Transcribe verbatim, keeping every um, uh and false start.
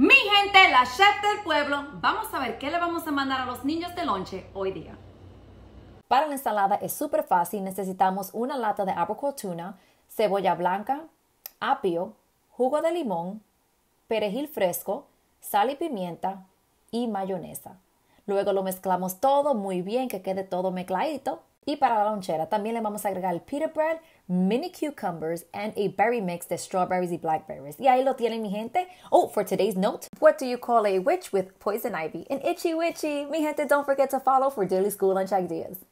Mi gente, la chef del pueblo, vamos a ver qué le vamos a mandar a los niños de lonche hoy día. Para la ensalada es súper fácil. Necesitamos una lata de apricot tuna, cebolla blanca, apio, jugo de limón, perejil fresco, sal y pimienta y mayonesa. Luego lo mezclamos todo muy bien, que quede todo mezcladito. Y para la lonchera también le vamos a agregar el pita bread, mini cucumbers, and a berry mix de strawberries y blackberries. Y ahí lo tienen, mi gente. Oh, for today's note, what do you call a witch with poison ivy? An itchy witchy. Mi gente, don't forget to follow for daily school lunch ideas.